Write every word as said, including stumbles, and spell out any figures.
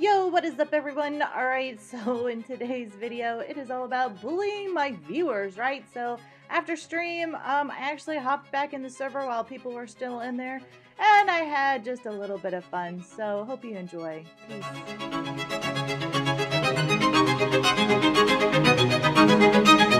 Yo, what is up, everyone? All right, so in today's video, it is all about bullying my viewers, right? So after stream, um, I actually hopped back in the server while people were still in there, and I had just a little bit of fun. So hope you enjoy. Peace.